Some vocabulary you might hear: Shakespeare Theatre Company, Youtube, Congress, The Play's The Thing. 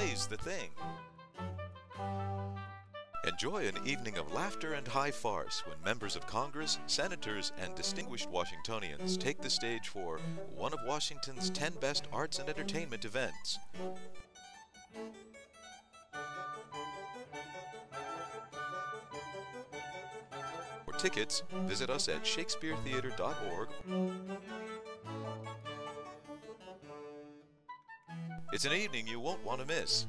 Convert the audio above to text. Play's The Thing. Enjoy an evening of laughter and high farce when members of Congress, senators, and distinguished Washingtonians take the stage for one of Washington's 10 best arts and entertainment events. For tickets, visit us at shakespearetheatre.org. It's an evening you won't want to miss.